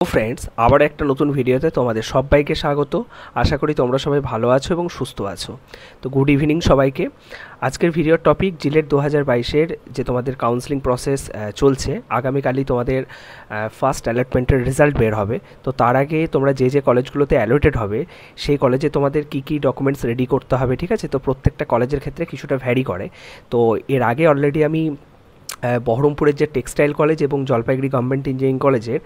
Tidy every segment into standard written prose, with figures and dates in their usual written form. Hello friends আবার একটা নতুন ভিডিওতে তোমাদের সবাইকে স্বাগত আশা করি তোমরা সবাই ভালো আছো এবং সুস্থ আছো তো গুড ইভিনিং সবাইকে আজকের ভিডিওর টপিক জিলেট 2022 এর যে তোমাদের কাউন্সেলিং প্রসেস চলছে আগামী কালই তোমাদের ফার্স্ট অ্যালটমেন্টের রেজাল্ট বের হবে তো তার আগে তোমরা যে যে কলেজগুলোতে অ্যালোটেড হবে সেই কলেজে তোমাদের কি কি ডকুমেন্টস রেডি করতে হবে ঠিক আছে তো প্রত্যেকটা কলেজের ক্ষেত্রে কিছুটা ভ্যারি করে তো এর আগে অলরেডি আমি বহরমপুরের যে টেক্সটাইল কলেজ এবং জলপাইগুড়ি গভর্নমেন্ট ইঞ্জিনিয়ারিং কলেজের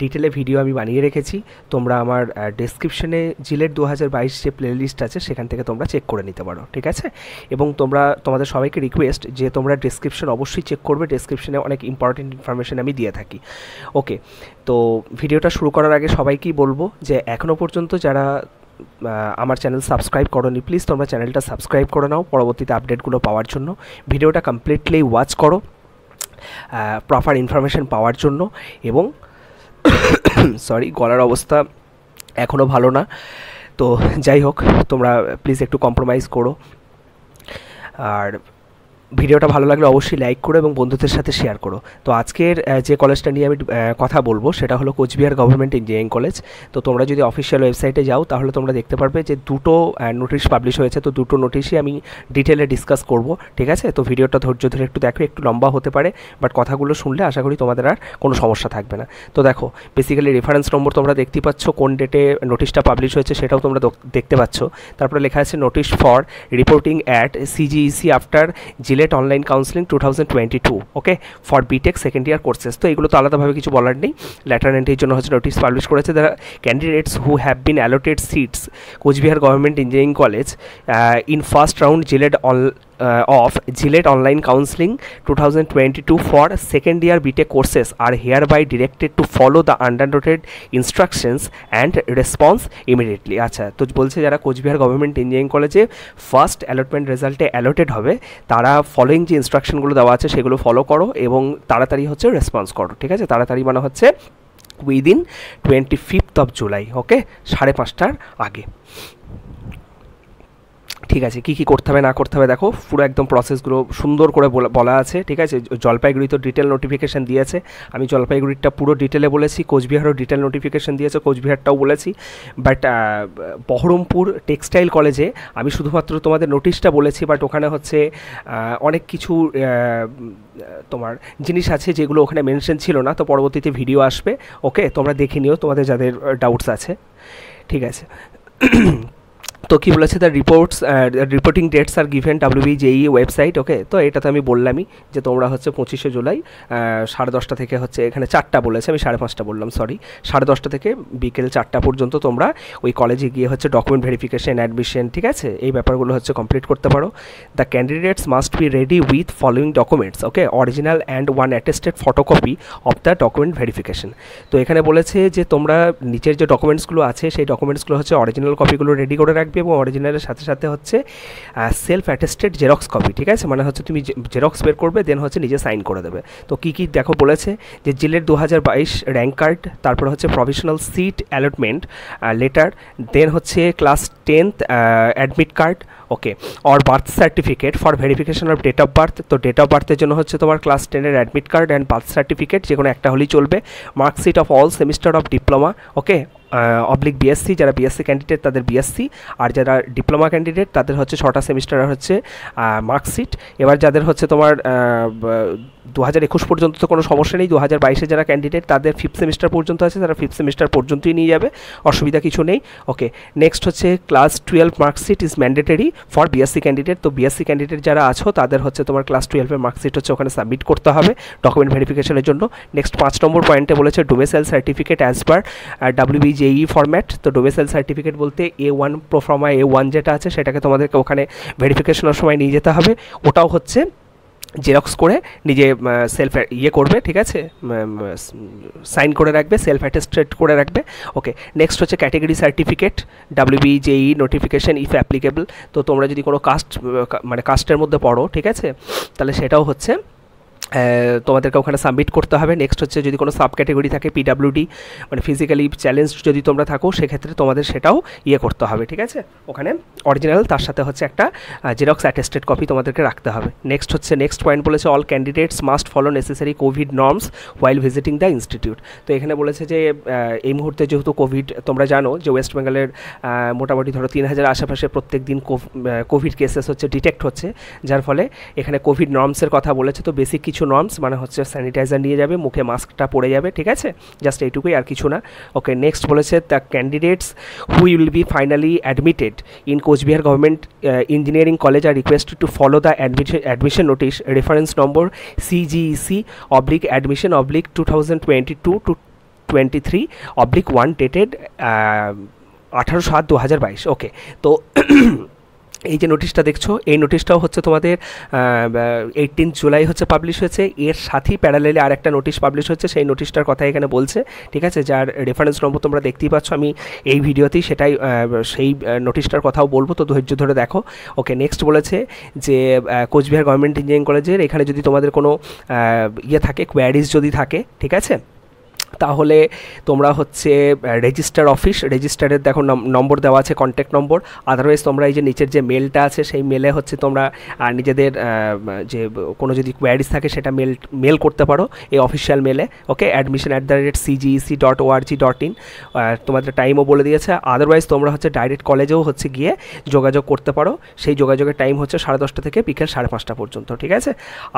ডিটেলে ভিডিও আমি বানিয়ে রেখেছি তোমরা আমার ডেসক্রিপশনে জিলেট 2022 যে প্লেলিস্ট আছে সেখান থেকে তোমরা চেক করে নিতে পারো ঠিক আছে এবং তোমাদের সবাইকে রিকোয়েস্ট যে তোমরা ডেসক্রিপশন অবশ্যই চেক করবে ডেসক্রিপশনে অনেক ইম্পর্টেন্ট ইনফরমেশন আমি দিয়ে থাকি ওকে তো ভিডিওটা শুরু করার আগে সবাইকেই বলবো যে এখনো পর্যন্ত যারা আমার চ্যানেল সাবস্ক্রাইব করোনি প্লিজ তোমরা চ্যানেলটা সাবস্ক্রাইব করে নাও পরবর্তীতে আপডেটগুলো পাওয়ার জন্য ভিডিওটা কমপ্লিটলি ওয়াচ করো প্রপার ইনফরমেশন পাওয়ার জন্য এবং সরি গলার অবস্থা এখনো ভালো না তো যাই হোক তোমরা প্লিজ একটু কম্প্রোমাইজ করো আর ভিডিওটা ভালো লাগলে অবশ্যই লাইক করো এবং বন্ধুদের সাথে শেয়ার করো তো আজকের যে কলেজটা নিয়ে আমি কথা বলবো সেটা হলো কোচবিহার গভর্নমেন্ট ইঞ্জিনিয়ারিং কলেজ তো তোমরা যদি অফিসিয়াল ওয়েবসাইটে যাও তাহলে তোমরা দেখতে পারবে যে দুটো নোটিশ পাবলিশ হয়েছে তো দুটো নোটিশই আমি ডিটেলে ডিসকাস করব ঠিক আছে তো ভিডিওটা ধৈর্য ধরে একটু দেখো একটু লম্বা হতে পারে বাট কথাগুলো শুনলে আশা করি তোমাদের আর কোনো সমস্যা থাকবে না তো দেখো বেসিক্যালি রেফারেন্স নম্বর তোমরা দেখতে পাচ্ছ কোন ডেটে নোটিশটা পাবলিশ হয়েছে সেটাও তোমরা দেখতে পাচ্ছ তারপরে লেখা আছে notice for reporting at CGEC after JELET online counselling 2022 okay for BTech second year courses তো এগুলো তো আলাদাভাবে কিছু বলার নেই লেটার এন্ট্রির জন্য হচ্ছে নোটিশ পাবলিশ করেছে the candidates who have been allotted seats Cooch Behar government engineering college in first round JELET of JELET Online Counseling 2022 for second year BTech courses are hereby directed to follow the undernoted instructions and response immediately আচ্ছা তো বলছে যারা Cooch Behar government engineering কলেজে first allotment রেজাল্টে allotted হবে তারা following যে ইনস্ট্রাকশনগুলো দেওয়া আছে সেগুলো ফলো করো এবং তাড়াতাড়ি হচ্ছে রেসপন্স করো ঠিক আছে তাড়াতাড়ি মানে হচ্ছে within 25th of July okay 5:30টার আগে ঠিক আছে কি কি করতে হবে না করতে হবে দেখো পুরো একদম প্রসেসগুলো সুন্দর করে বলা আছে ঠিক আছে জলপাইগুড়ি তো ডিটেল নোটিফিকেশান দিয়েছে আমি জলপাইগুড়িটা পুরো ডিটেলে বলেছি কোচবিহারও ডিটেল নোটিফিকেশান দিয়েছে কোচবিহারটাও বলেছি বাট বহরমপুর টেক্সটাইল কলেজে আমি শুধুমাত্র তোমাদের নোটিশটা বলেছি বাট ওখানে হচ্ছে অনেক কিছু তোমার জিনিস আছে যেগুলো ওখানে মেনশন ছিল না তো পরবর্তীতে ভিডিও আসবে ওকে তোমরা দেখে নিও তোমাদের যাদের ডাউটস আছে ঠিক আছে তো কি বলেছে the reporting dates are given WBJEE website okay তো এটা তো আমি বললামই যে তোমরা হচ্ছে 25শে জুলাই 10:30 থেকে হচ্ছে এখানে 4টা বলেছে আমি 5:30 বললাম সরি 10:30 থেকে বিকেল 4টা পর্যন্ত তোমরা ওই কলেজে গিয়ে হচ্ছে ডকুমেন্ট ভেরিফিকেশন অ্যাডমিশন ঠিক আছে এই ব্যাপারগুলো হচ্ছে কমপ্লিট করতে পারো the candidates must be ready with following documents okay original and one attested photocopy of the document verification তো এখানে বলেছে যে তোমরা নিচের যে ডকুমেন্টসগুলো আছে সেই ডকুমেন্টসগুলো হচ্ছে অরিজিনাল কপিগুলো রেডি করে রাখবে এবং অরিজিনালের সাথে সাথে হচ্ছে সেলফ অ্যাটেস্টেড জেরক্স কপি ঠিক আছে মানে হচ্ছে তুমি জেরক্স বের করবে দেন হচ্ছে নিজে সাইন করে দেবে তো কি কি দেখো বলেছে যে জিলেট 2022 র্যাঙ্ক কার্ড তারপরে হচ্ছে provisional seat allotment letter then হচ্ছে class 10th admit card okay আর birth certificate for verification of date of birth তো ডেট অফ বার্থের জন্য হচ্ছে তোমার ক্লাস 10-এর admit card and birth certificate যে কোনো একটা হলেই চলবে marksheet of all semester of diploma okay oblique BSc যারা বিএসসি ক্যান্ডিডেট তাদের বিএসসি আর যারা ডিপ্লোমা ক্যান্ডিডেট তাদের হচ্ছে 6টা সেমিস্টার হচ্ছে মার্কশিট এবার যাদের হচ্ছে তোমার 2021 পর্যন্ত তো কোনো সমস্যা নেই 2022-এ যারা ক্যান্ডিডেট তাদের 5th সেমিস্টার পর্যন্ত আছে তারা 5th সেমিস্টার পর্যন্তই নিয়ে যাবে অসুবিধা কিছু নেই ওকে নেক্সট হচ্ছে class 12 marksheet is mandatory for BSc candidate তো বিএসসি ক্যান্ডিডেট যারা আছো তাদের হচ্ছে তোমার ক্লাস 12-এর মার্কশিট হচ্ছে ওখানে সাবমিট করতে হবে ডকুমেন্ট ভেরিফিকেশনের জন্য নেক্সট 5 নম্বর পয়েন্টে বলেছে domicile certificate as per WBJEE format তো ডোমেসাইল সার্টিফিকেট বলতে A1 প্রোফর্মা A1 যেটা আছে সেটাকে তোমাদেরকে ওখানে ভেরিফিকেশনের সময় নিয়ে যেতে হবে ওটাও হচ্ছে জেরক্স করে নিজে সেলফ ইয়ে করবে ঠিক আছে সাইন করে রাখবে সেলফ অ্যাটেস্টেড করে রাখবে ওকে নেক্সট হচ্ছে category certificate WBJEE notification if applicable তো তোমরা যদি কোনো কাস্ট মানে কাস্টের মধ্যে পড়ো ঠিক আছে তাহলে সেটাও হচ্ছে তোমাদেরকে ওখানে সাবমিট করতে হবে। নেক্সট হচ্ছে যদি কোনো সাব ক্যাটাগরি থাকে পিডব্লিউডি মানে ফিজিক্যালি চ্যালেঞ্জ যদি তোমরা থাকো সেক্ষেত্রে তোমাদের সেটাও ইয়ে করতে হবে, ঠিক আছে। ওখানে অরিজিনাল তার সাথে হচ্ছে একটা জেরক্স অ্যাটেস্টেড কপি তোমাদেরকে রাখতে হবে। নেক্সট হচ্ছে নেক্সট পয়েন্ট বলেছে all candidates must follow necessary COVID norms while visiting the institute. তো এখানে বলেছে যে এই মুহূর্তে যেহেতু কোভিড তোমরা জানো যে ওয়েস্ট বেঙ্গলের মোটামুটি ধরো 3000 আশেপাশে প্রত্যেক দিন কোভিড কেসেস হচ্ছে ডিটেক্ট হচ্ছে, যার ফলে এখানে কোভিড নর্মসের কথা বলেছে। তো বেসিক কিছু নর্মস মানে হচ্ছে স্যানিটাইজার নিয়ে যাবে, মুখে মাস্কটা পরে যাবে, ঠিক আছে, জাস্ট এইটুকুই আর কিছু না। ওকে, নেক্সট বলেছে the candidates who will be finally admitted in Cooch Behar government engineering college আর requested to follow the admission notice reference number CGEC oblique admission oblique 2022-23 oblique 1 dated 18/7/2022। Okay, তো এই যে নোটিশটা দেখছো এই নোটিশটাও হচ্ছে তোমাদের 18 জুলাই হচ্ছে পাবলিশ হয়েছে। এর সাথেই প্যারালেলে আর একটা নোটিশ পাবলিশ হচ্ছে, সেই নোটিশটার কথা এখানে বলছে, ঠিক আছে, যার রেফারেন্স নম্বর তোমরা দেখতেই পাচ্ছ। আমি এই ভিডিওতেই সেটাই সেই নোটিশটার কথাও বলবো, তো ধৈর্য ধরে দেখো। ওকে, নেক্সট বলেছে যে কোচবিহার গভর্নমেন্ট ইঞ্জিনিয়ারিং কলেজের এখানে যদি তোমাদের কোনো ইয়ে থাকে, কোয়ারিজ যদি থাকে, ঠিক আছে, তাহলে তোমরা হচ্ছে রেজিস্টার অফিস, রেজিস্টারের দেখো নম্বর দেওয়া আছে, কন্ট্যাক্ট নম্বর। আদারওয়াইজ তোমরা এই যে নিচের যে মেলটা আছে সেই মেলে হচ্ছে তোমরা নিজেদের যে কোনো যদি কোয়ারিজ থাকে সেটা মেল করতে পারো এই অফিসিয়াল মেলে। ওকে, admission@cgec.org.in তোমাদের টাইমও বলে দিয়েছে। আদারওয়াইজ তোমরা হচ্ছে ডাইরেক্ট কলেজেও হচ্ছে গিয়ে যোগাযোগ করতে পারো, সেই যোগাযোগের টাইম হচ্ছে 10:30 থেকে বিকেল 5:30 পর্যন্ত, ঠিক আছে।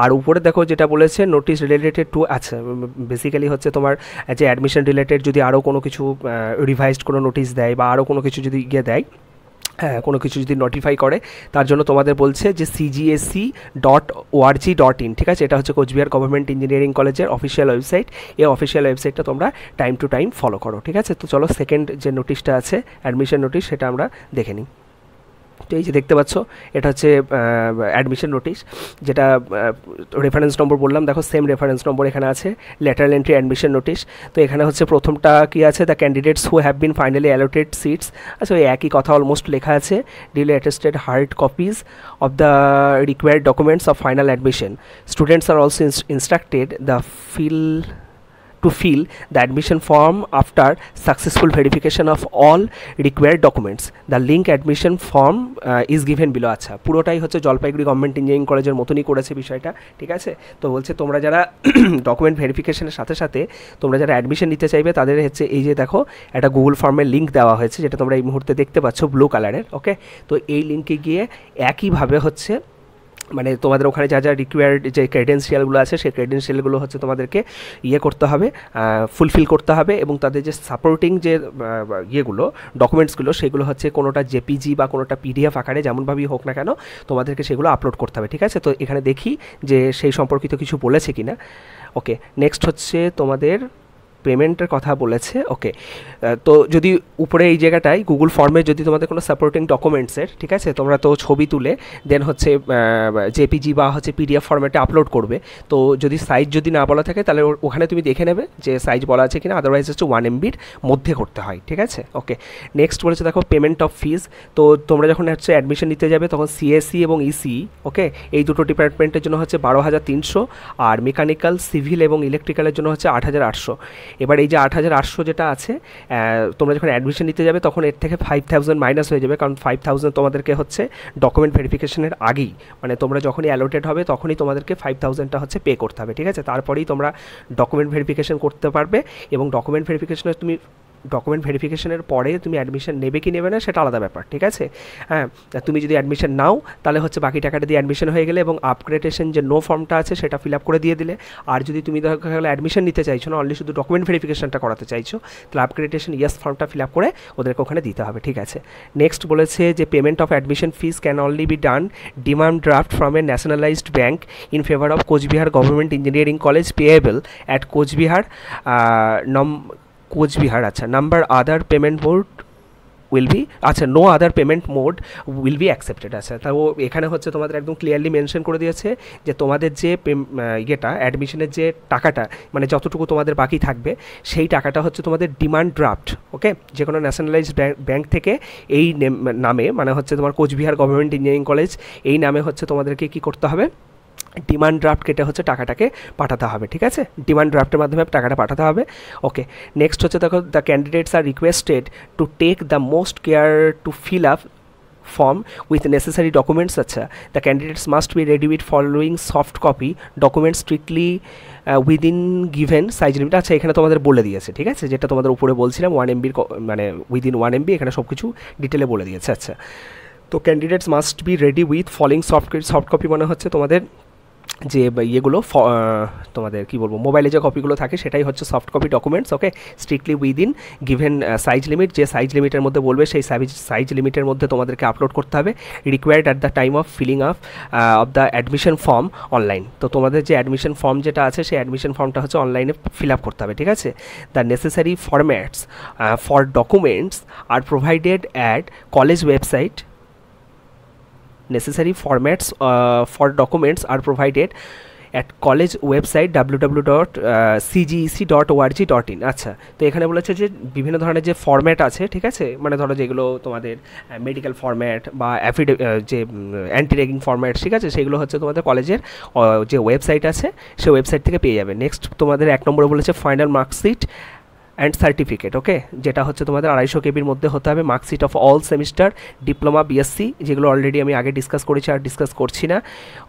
আর উপরে দেখো যেটা বলেছে নোটিশ রিলেটেড টু, আচ্ছা বেসিক্যালি হচ্ছে তোমার যে অ্যাডমিশন রিলেটেড যদি আরও কোনো কিছু রিভাইজড কোনো নোটিশ দেয় বা আরও কোনো কিছু যদি ইয়ে দেয়, হ্যাঁ কোনো কিছু যদি নোটিফাই করে, তার জন্য তোমাদের বলছে যে cgsc.org.in, ঠিক আছে। এটা হচ্ছে কোচবিহার গভর্নমেন্ট ইঞ্জিনিয়ারিং কলেজের অফিসিয়াল ওয়েবসাইট, এই অফিসিয়াল ওয়েবসাইটটা তোমরা টাইম টু টাইম ফলো করো, ঠিক আছে। তো চলো সেকেন্ড যে নোটিশটা আছে অ্যাডমিশন নোটিশ সেটা আমরা দেখে নিই। তো এই যে দেখতে পাচ্ছ এটা হচ্ছে অ্যাডমিশন নোটিশ, যেটা রেফারেন্স নম্বর বললাম, দেখো সেম রেফারেন্স নম্বর এখানে আছে, লেটারাল এন্ট্রি অ্যাডমিশন নোটিশ। তো এখানে হচ্ছে প্রথমটা কি আছে, the candidates who have been finally allotted seats, আচ্ছা ওই একই কথা অলমোস্ট লেখা আছে, duly attested hard copies of the required documents of final admission. Students are also instructed to fill the admission form after successful verification of all required documents. The link admission form is given below. আচ্ছা পুরোটাই হচ্ছে Jalpaiguri government engineering কলেজের মতনই করেছে বিষয়টা, ঠিক আছে। তো বলছে তোমরা যারা ডকুমেন্ট ভেরিফিকেশনের সাথে সাথে তোমরা যারা অ্যাডমিশন নিতে চাইবে তাদের হচ্ছে এই যে দেখো একটা গুগল ফর্মের লিঙ্ক দেওয়া হয়েছে, যেটা তোমরা এই মুহূর্তে দেখতে পাচ্ছ ব্লু কালারের। ওকে, তো এই লিঙ্কে গিয়ে একইভাবে হচ্ছে মানে তোমাদের ওখানে যা যা রিকোয়ার্ড যে ক্রেডেন্সিয়ালগুলো আছে সেই ক্রেডেন্সিয়ালগুলো হচ্ছে তোমাদেরকে ইয়ে করতে হবে, ফুলফিল করতে হবে, এবং তাদের যে সাপোর্টিং যে ইয়েগুলো ডকুমেন্টসগুলো সেগুলো হচ্ছে কোনোটা জেপিজি বা কোনোটা পিডিএফ আকারে যেমনভাবেই হোক না কেন তোমাদেরকে সেগুলো আপলোড করতে হবে, ঠিক আছে। তো এখানে দেখি যে সেই সম্পর্কিত কিছু বলেছে কি না। ওকে, নেক্সট হচ্ছে তোমাদের পেমেন্টের কথা বলেছে। ওকে, তো যদি উপরে এই জায়গাটায় গুগল ফর্মে যদি তোমাদের কোনো সাপোর্টিং ডকুমেন্টসের, ঠিক আছে, তোমরা তো ছবি তুলে দেন হচ্ছে জেপিজি বা হচ্ছে পিডিএফ ফর্মেটে আপলোড করবে, তো যদি সাইজ যদি না বলা থাকে তাহলে ওখানে তুমি দেখে নেবে যে সাইজ বলা আছে কিনা, আদারওয়াইজ হচ্ছে 1 MBর মধ্যে করতে হয়, ঠিক আছে। ওকে, নেক্সট বলেছে দেখো পেমেন্ট অফ ফিজ। তো তোমরা যখন হচ্ছে অ্যাডমিশন নিতে যাবে তখন CSE এবং ECE, ওকে, এই দুটো ডিপার্টমেন্টের জন্য হচ্ছে 12,300 আর মেকানিক্যাল সিভিল এবং ইলেকট্রিক্যালের জন্য হচ্ছে 8,800। এবার এই যে 8,800 যেটা আছে তোমরা যখন অ্যাডমিশন নিতে যাবে তখন এর থেকে 5,000 মাইনাস হয়ে যাবে, কারণ 5,000 তোমাদেরকে হচ্ছে ডকুমেন্ট ভেরিফিকেশনের আগেই মানে তোমরা যখনই অ্যালোটেড হবে তখনই তোমাদেরকে 5,000টা হচ্ছে পে করতে হবে, ঠিক আছে। তারপরেই তোমরা ডকুমেন্ট ভেরিফিকেশন করতে পারবে, এবং ডকুমেন্ট ভেরিফিকেশনের তুমি ডকুমেন্ট ভেরিফিকেশনের পরে তুমি অ্যাডমিশন নেবে কি নেবে না সেটা আলাদা ব্যাপার, ঠিক আছে। হ্যাঁ, তুমি যদি অ্যাডমিশন নাও তাহলে হচ্ছে বাকি টাকাটা দিয়ে অ্যাডমিশন হয়ে গেলে এবং আপগ্রেডেশন যে নো ফর্মটা আছে সেটা ফিল আপ করে দিয়ে দিলে। আর যদি তুমি দেখা গেলো অ্যাডমিশন নিতে চাইছো না, অনলি শুধু ডকুমেন্ট ভেরিফিকেশনটা করাতে চাইছো, তাহলে আপগ্রেডেশন ইয়েস ফর্মটা ফিল আপ করে ওদেরকে ওখানে দিতে হবে, ঠিক আছে। নেক্সট বলেছে যে payment of admission fees can only be done demand draft from a nationalised bank in favour of Cooch Behar government engineering college payable at Cooch Behar Cooch Behar আচ্ছা number other payment mode will be আচ্ছা no other payment mode will be accepted. আচ্ছা, তাও এখানে হচ্ছে তোমাদের একদম clearly mention করে দিয়েছে যে তোমাদের যে অ্যাডমিশনের যে টাকাটা মানে যতটুকু তোমাদের বাকি থাকবে সেই টাকাটা হচ্ছে তোমাদের ডিমান্ড ড্রাফট, ওকে, যে কোনো ন্যাশনালাইজড ব্যাঙ্ক থেকে এই নামে মানে হচ্ছে তোমার কোচবিহার গভর্নমেন্ট ইঞ্জিনিয়ারিং কলেজ এই নামে হচ্ছে তোমাদেরকে কী করতে হবে ডিমান্ড ড্রাফট কেটে হচ্ছে টাকাটাকে পাঠাতে হবে ঠিক আছে ডিমান্ড ড্রাফটের মাধ্যমে টাকাটা পাঠাতে হবে ওকে নেক্সট হচ্ছে দেখো the candidates are requested to take the most care to fill up form with necessary documents etc. The candidates must be ready with following soft copy documents strictly within given size limit আচ্ছা এখানে তোমাদের বলে দিয়েছে ঠিক আছে যেটা তোমাদের উপরে বলছিলাম 1 MB মানে within 1 MB এখানে সবকিছু ডিটেইলে বলে দিয়েছে আচ্ছা তো candidates must be ready with following soft copy মানে হচ্ছে তোমাদের যে ইয়েগুলো তোমাদের কি বলবো মোবাইলে যে কপিগুলো থাকে সেটাই হচ্ছে soft copy documents okay strictly within given size limit যে সাইজ লিমিটের মধ্যে বলবে সেই সাইজ লিমিটের মধ্যে তোমাদেরকে আপলোড করতে হবে required at the time of filling of the admission form online তো তোমাদের যে অ্যাডমিশন ফর্ম যেটা আছে সেই অ্যাডমিশন ফর্মটা হচ্ছে অনলাইনে ফিল আপ করতে হবে ঠিক আছে the necessary formats for documents are provided at college website necessary formats for documents are provided at college website www.cgec.org.in আচ্ছা তো এখানে বলেছে যে বিভিন্ন ধরনের যে ফরম্যাট আছে ঠিক আছে মানে ধরো যেগুলো তোমাদের মেডিকেল ফরম্যাট বা যে অ্যান্টি র্যাগিং ফরম্যাট ঠিক আছে সেগুলো হচ্ছে তোমাদের কলেজের যে ওয়েবসাইট আছে সেই ওয়েবসাইট থেকে পেয়ে যাবে নেক্সট তোমাদের 1 নম্বরে বলেছে final marksheet and certificate okay যেটা হচ্ছে তোমাদের 250 কেবির মধ্যে হতে হবে marksheet of all semester diploma BSc যেগুলো অলরেডি আমি আগে ডিসকাস করেছি আর ডিসকাস করছি না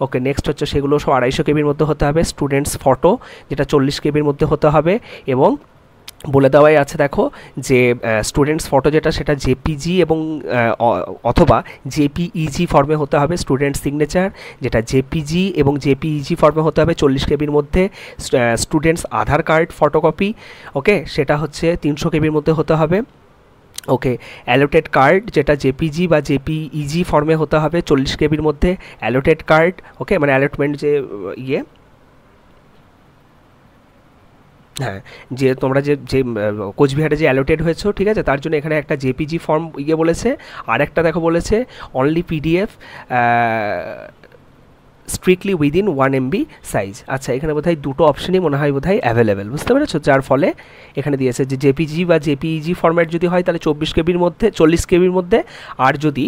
ওকে নেক্সট হচ্ছে সেগুলো সব 250 কেবির মধ্যে হতে হবে স্টুডেন্টস ফটো যেটা 40 কেবির মধ্যে হতে হবে এবং বলে দেওয়াই আছে দেখো যে স্টুডেন্টস ফটো যেটা সেটা জেপিজি এবং অথবা জেপিইজি ফর্মে হতে হবে স্টুডেন্ট সিগনেচার যেটা জেপিজি এবং জেপিইজি ফর্মে হতে হবে 40 কেবির মধ্যে students Aadhaar card photocopy okay সেটা হচ্ছে 300 কেবির মধ্যে হতে হবে ওকে অ্যালোটেড কার্ড যেটা জেপিজি বা জেপিইজি ফর্মে হতে হবে 40 কেবির মধ্যে অ্যালোটেড কার্ড ওকে মানে অ্যালটমেন্ট যে ইয়ে হ্যাঁ যে তোমরা যে যে কোচবিহারে যে অ্যালোটেড হয়েছো ঠিক আছে তার জন্য এখানে একটা জেপিজি ফর্ম ইয়ে বলেছে আর একটা দেখো বলেছে only PDF strictly within 1 MB size আচ্ছা এখানে বোধহয় দুটো অপশনই মনে হয় বোধহয় অ্যাভেলেবেল বুঝতে পেরেছো যার ফলে এখানে দিয়েছে যে জেপিজি বা জেপিইজি ফরম্যাট যদি হয় তাহলে 24 কেবির মধ্যে 40 কেবির মধ্যে আর যদি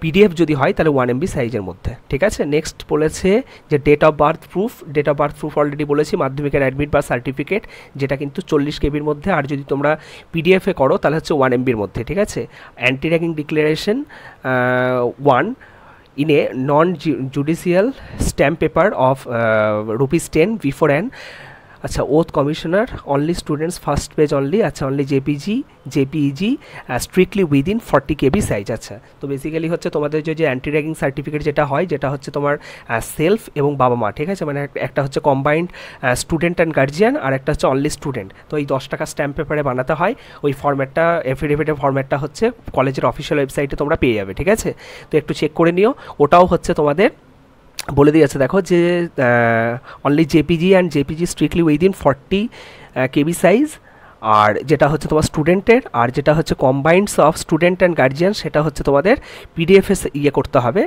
পিডিএফ যদি হয় তাহলে 1 MB সাইজের মধ্যে ঠিক আছে নেক্সট বলেছে যে date of birth proof already বলেছি মাধ্যমিকের অ্যাডমিট বা সার্টিফিকেট যেটা কিন্তু 40 কেবির মধ্যে আর যদি তোমরা পিডিএফে করো তাহলে হচ্ছে 1 MBর মধ্যে ঠিক আছে anti ragging declaration 1 in a non-judicial stamp paper of ₹10 before an acha oath commissioner only students first page only acha only jpg jpeg strictly within 40 kb size acha to basically hocche tomader je anti ragging certificate jeta hocche tomar self ebong baba ma thik ache mane ekta hocche combined student and guardian ar ekta hocche only student to ei 10 taka stamp paper e banate hoy oi format ta affidavit er format ta hocche college er official website e tomra peye jabe thik ache to ekটু check kore niyo otao hocche tomader বলে দিয়েছে দেখো যে only JPG and JPG strictly within 40 KB size আর যেটা হচ্ছে তোমার স্টুডেন্টের আর যেটা হচ্ছে combineds of student and guardian সেটা হচ্ছে তোমাদের পিডিএফ ইয়ে করতে হবে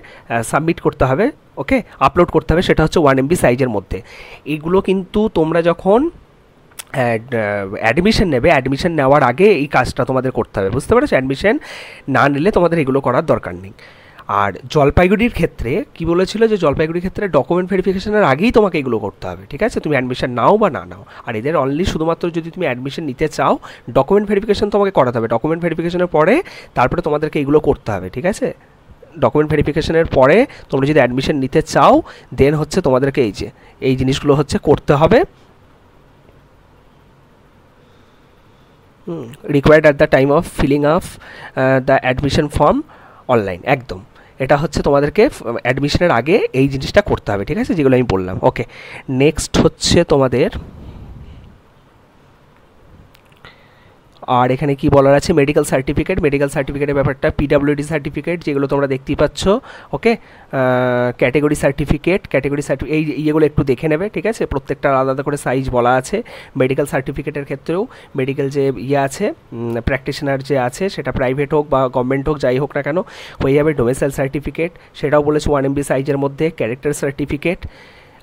সাবমিট করতে হবে ওকে আপলোড করতে হবে সেটা হচ্ছে 1 MB সাইজের মধ্যে এগুলো কিন্তু তোমরা যখন অ্যাডমিশন নেবে অ্যাডমিশন নেওয়ার আগে এই কাজটা তোমাদের করতে হবে বুঝতে পারছো অ্যাডমিশন না নিলে তোমাদের এগুলো করার দরকার নেই আর জলপাইগুড়ির ক্ষেত্রে কি বলেছিল যে জলপাইগুড়ির ক্ষেত্রে ডকুমেন্ট ভেরিফিকেশনের আগেই তোমাকে এগুলো করতে হবে ঠিক আছে তুমি অ্যাডমিশন নাও বা না নাও আর এদের অনলি শুধুমাত্র যদি তুমি অ্যাডমিশন নিতে চাও ডকুমেন্ট ভেরিফিকেশন তোমাকে করাতে হবে ডকুমেন্ট ভেরিফিকেশনের পরে তারপরে তোমাদেরকে এগুলো করতে হবে ঠিক আছে ডকুমেন্ট ভেরিফিকেশনের পরে তোমরা যদি অ্যাডমিশন নিতে চাও দেন হচ্ছে তোমাদেরকে এই জিনিসগুলো হচ্ছে করতে হবে required at the time of filling up the admission form online একদম এটা হচ্ছে তোমাদেরকে অ্যাডমিশনের আগে এই জিনিসটা করতে হবে ঠিক আছে যেগুলো আমি বললাম ওকে নেক্সট হচ্ছে তোমাদের আর এখানে কি বলার আছে মেডিকেল সার্টিফিকেটের ব্যাপারটা পিডব্লিউডি সার্টিফিকেট যেগুলো তোমরা দেখতেই পাচ্ছ ওকে ক্যাটাগরি সার্টিফিকেট এই ইয়েগুলো একটু দেখে নেবে ঠিক আছে প্রত্যেকটা আলাদা করে সাইজ বলা আছে মেডিকেল সার্টিফিকেটের ক্ষেত্রেও মেডিকেল যে ইয়ে আছে প্র্যাকটিশনার যে আছে সেটা প্রাইভেট হোক বা গভর্নমেন্ট হোক যাই হোক না কেন হয়ে যাবে ডোমিসাইল সার্টিফিকেট সেটাও বলেছে 1 MB সাইজের মধ্যে ক্যারেক্টার সার্টিফিকেট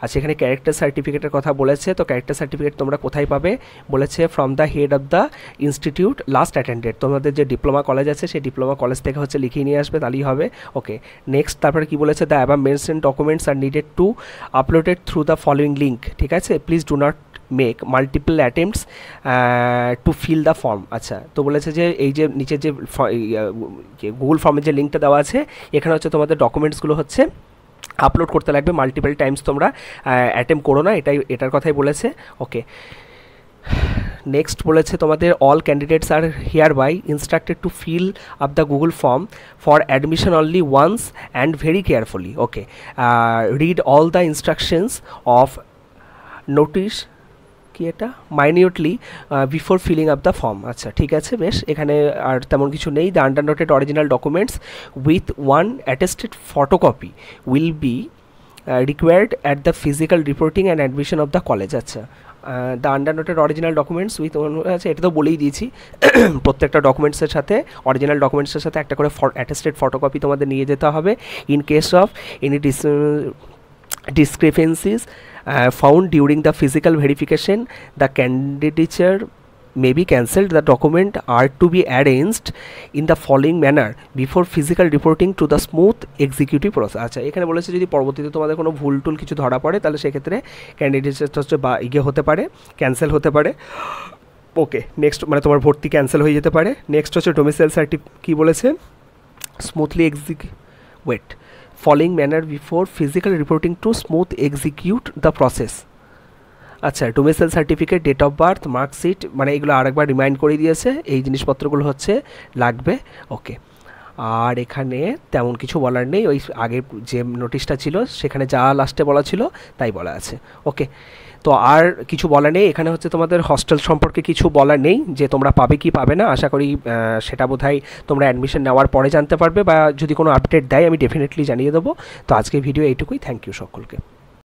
আচ্ছা এখানে ক্যারেক্টার সার্টিফিকেটের কথা বলেছে, তো ক্যারেক্টার সার্টিফিকেট তোমরা কোথায় পাবে? বলেছে from the head of the institute last attended. তোমাদের যে ডিপ্লোমা কলেজ আছে সেই ডিপ্লোমা কলেজ থেকে হচ্ছে লিখিয়ে নিয়ে আসবে, তাহলেই হবে। ওকে, নেক্সট তারপরে কি বলেছে, the above mentioned documents are needed to uploaded through the following link. ঠিক আছে, please do not make multiple attempts to fill the form. আচ্ছা, তো বলেছে যে এই যে নিচে যে গুগল ফর্মের যে লিঙ্কটা দেওয়া আছে এখানে হচ্ছে তোমাদের ডকুমেন্টসগুলো হচ্ছে আপলোড করতে লাগবে মাল্টিপল টাইমস, তোমরা অ্যাটেম্প করো না, এটার কথাই বলেছে। ওকে, নেক্সট বলেছে তোমাদের all candidates are here by instructed to fill up the Google form for admission only once and very carefully. Okay, read all the instructions of notice কি এটা minutely before filling up the form. আচ্ছা ঠিক আছে, বেশ, এখানে আর তেমন কিছু নেই। The undernoted original documents with one attested photocopy will be required at the physical reporting and admission of the college. আচ্ছা, the undernoted original documents with one, আচ্ছা এটা তো বলেই দিয়েছি, প্রত্যেকটা ডকুমেন্টসের সাথে অরিজিনাল ডকুমেন্টসের সাথে একটা করে অ্যাটেস্টেড ফটোকপি তোমাদের নিয়ে যেতে হবে। In case of any discrepancies found during the physical verification, the candidature may be cancelled. The document are to be arranged in the following manner before physical reporting to the smooth executive process. আচ্ছা এখানে বলেছে যদি পরবর্তীতে তোমাদের কোনো ভুল টুল কিছু ধরা পড়ে তাহলে সেক্ষেত্রে ক্যান্ডিডেটস হচ্ছে বা ইয়ে হতে পারে, ক্যান্সেল হতে পারে। ওকে, নেক্সট মানে তোমার ভর্তি ক্যান্সেল হয়ে যেতে পারে। নেক্সট হচ্ছে ডোমিসাইল সার্টিফিকেট কি বলেছে, smoothly execute following manner before physical reporting to smooth execute the process. আচ্ছা, domicile certificate, date of birth, marksheet, মানে এগুলো আরেকবার রিমাইন্ড করে দিয়েছে, এই জিনিসপত্রগুলো হচ্ছে লাগবে। ওকে, আর এখানে তেমন কিছু বলার নেই, ওই আগের যে নোটিশটা ছিল সেখানে যা লাস্টে বলা ছিল তাই বলা আছে। ওকে, তো আর কিছু বলা নেই। এখানে হচ্ছে তোমাদের হস্টেল সম্পর্কে কিছু বলা নেই, যে তোমরা পাবে কি পাবে না, আশা করি সেটা বোধহয় তোমরা অ্যাডমিশন নেওয়ার পরে জানতে পারবে, বা যদি কোনো আপডেট দেয় আমি ডেফিনেটলি জানিয়ে দেবো। তো আজকে ভিডিও এইটুকুই, থ্যাংক ইউ সকলকে।